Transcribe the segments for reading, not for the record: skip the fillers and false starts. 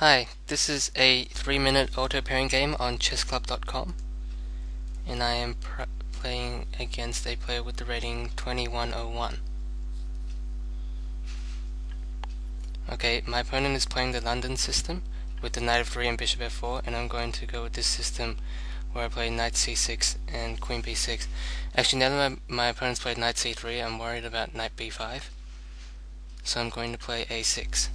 Hi, this is a 3-minute auto-pairing game on chessclub.com, and I am playing against a player with the rating 2101. Okay, my opponent is playing the London system with the knight f3 and bishop f4, and I'm going to go with this system where I play knight c6 and queen b6. Actually, now that my opponent's played knight c3, I'm worried about knight b5, so I'm going to play a6.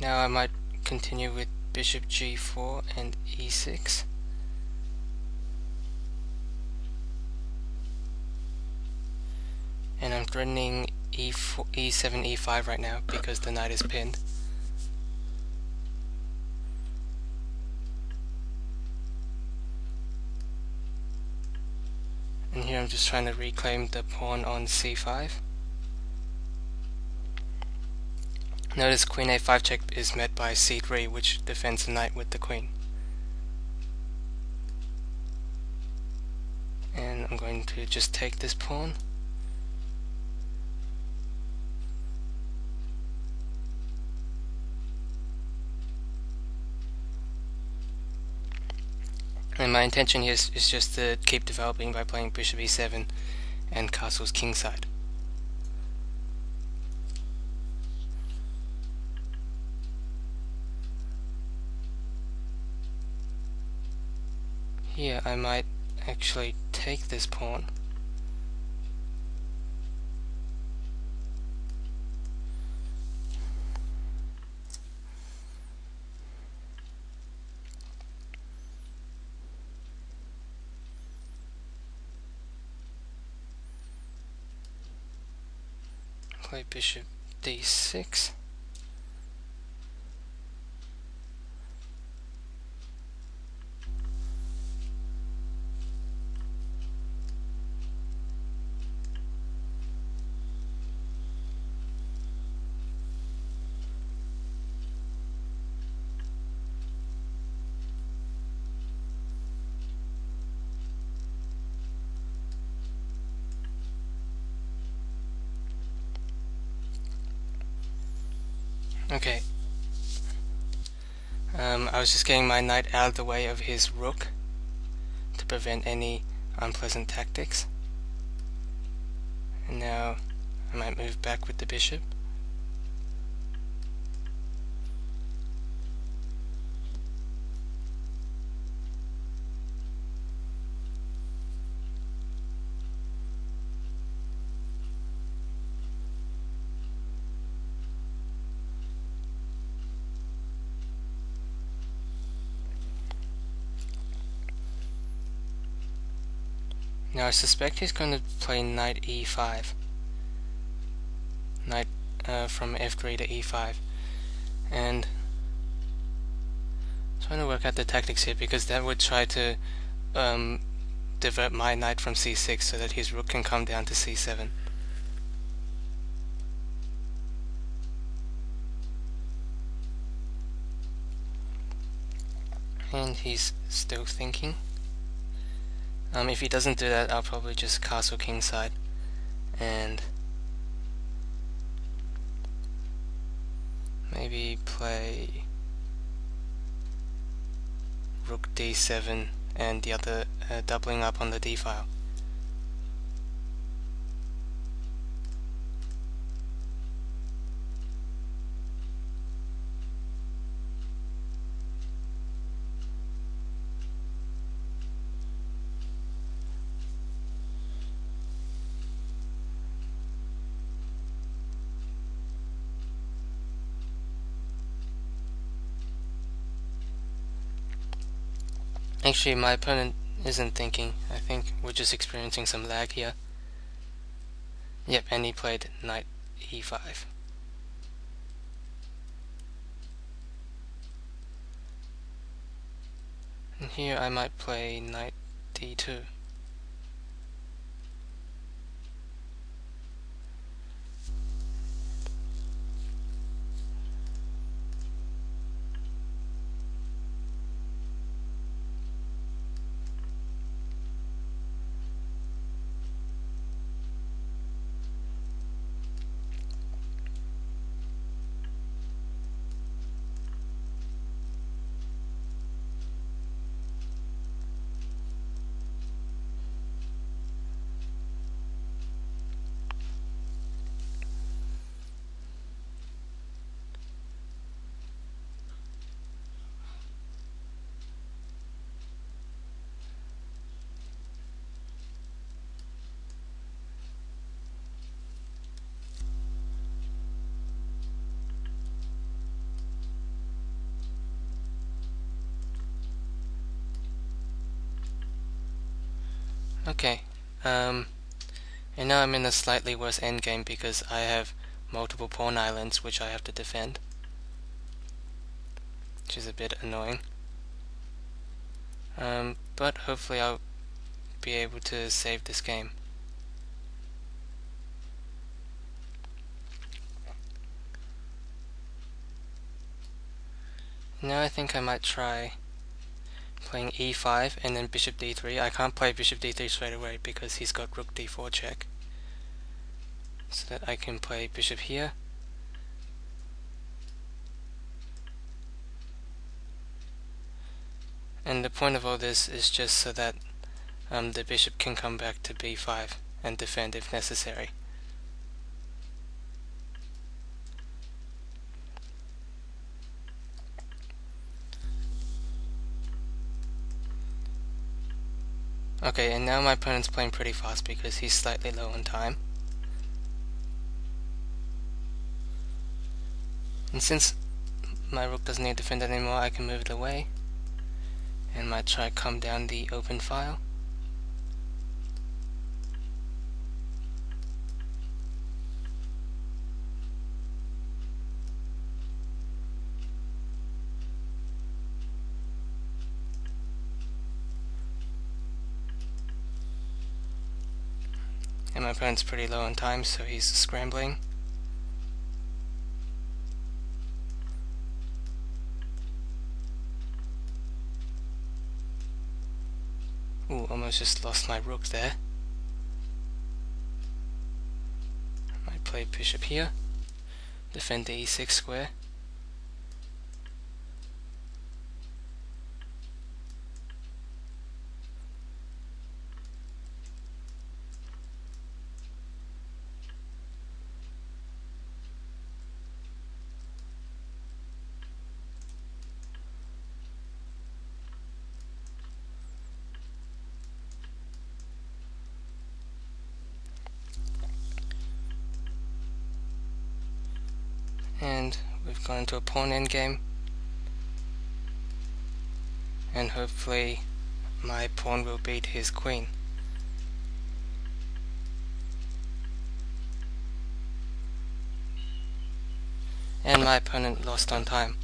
Now I might continue with bishop g4 and e6. And I'm threatening e4, e7, e5 right now because the knight is pinned. And here I'm just trying to reclaim the pawn on c5. Notice queen a5 check is met by c3, which defends the knight with the queen. And I'm going to just take this pawn. And my intention here is just to keep developing by playing bishop e7 and castles kingside. Here I might actually take this pawn. Play bishop d6. Okay, I was just getting my knight out of the way of his rook to prevent any unpleasant tactics. And now I might move back with the bishop. Now I suspect he's going to play knight e5, knight from f3 to e5, and I'm trying to work out the tactics here because that would try to divert my knight from c6 so that his rook can come down to c7. And he's still thinking. If he doesn't do that, I'll probably just castle kingside, and maybe play rook d7 and the other doubling up on the d file. Actually, my opponent isn't thinking. I think we're just experiencing some lag here. Yep, and he played knight e5. And here I might play knight d2. Okay, and now I'm in a slightly worse endgame because I have multiple pawn islands which I have to defend, which is a bit annoying. But hopefully I'll be able to save this game. Now I think I might try playing e5 and then bishop d3. I can't play bishop d3 straight away because he's got rook d4 check. So that I can play bishop here. And the point of all this is just so that the bishop can come back to b5 and defend if necessary. Okay, and now my opponent's playing pretty fast because he's slightly low on time. And since my rook doesn't need to defend anymore, I can move it away and might try to come down the open file. And my opponent's pretty low on time, so he's scrambling. Ooh, almost just lost my rook there. I might play bishop here, defend the e6 square. And we've gone into a pawn endgame, and hopefully my pawn will beat his queen. And my opponent lost on time.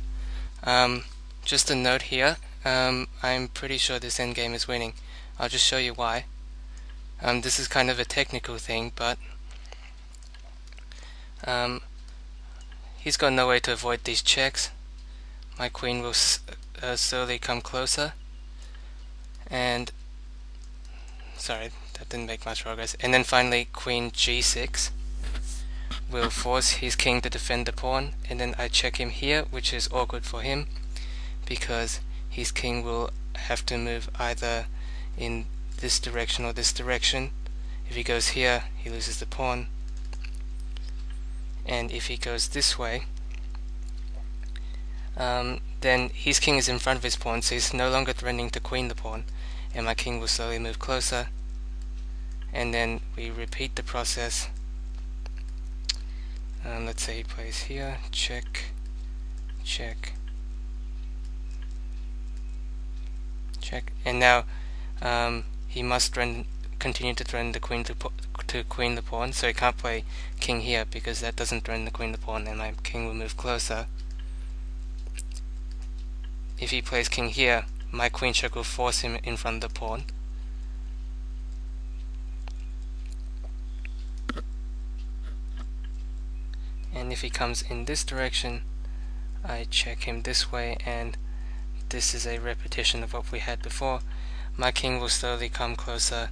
Just a note here, I'm pretty sure this endgame is winning. I'll just show you why. This is kind of a technical thing, but he's got no way to avoid these checks. My queen will slowly come closer, and sorry, that didn't make much progress. And then finally queen g6 will force his king to defend the pawn, and then I check him here, which is awkward for him because his king will have to move either in this direction or this direction. If he goes here, he loses the pawn. And if he goes this way, then his king is in front of his pawn, so he's no longer threatening to queen the pawn, and my king will slowly move closer. And then we repeat the process. Let's say he plays here, check, check, check, and now he must continue to threaten the queen to queen the pawn, so he can't play king here because that doesn't threaten the queen the pawn, and my king will move closer. If he plays king here, my queen check will force him in front of the pawn. And if he comes in this direction, I check him this way, and this is a repetition of what we had before. My king will slowly come closer,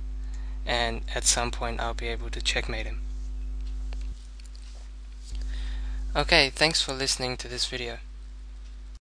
and at some point I'll be able to checkmate him. Okay, thanks for listening to this video.